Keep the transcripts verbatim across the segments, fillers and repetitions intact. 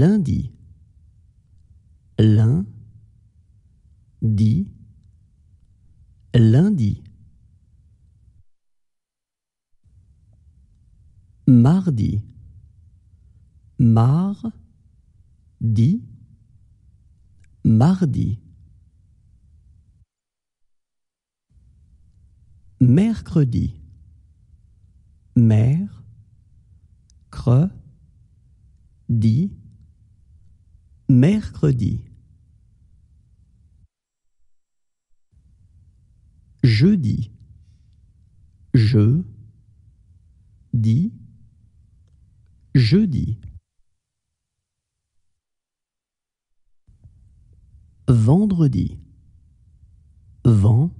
lundi, lin, di, lundi. Mardi, mar, di, mardi. Mercredi, mer, cre, di, mercredi. Jeudi, je, di, jeudi. Vendredi, vent,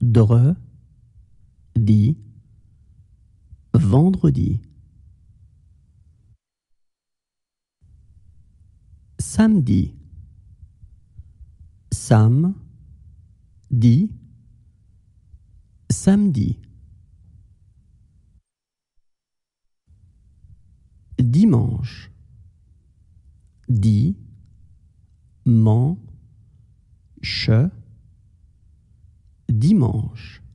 dre, di, vendredi. Samedi, sam, di, samedi. Dimanche, di, man, che, dimanche.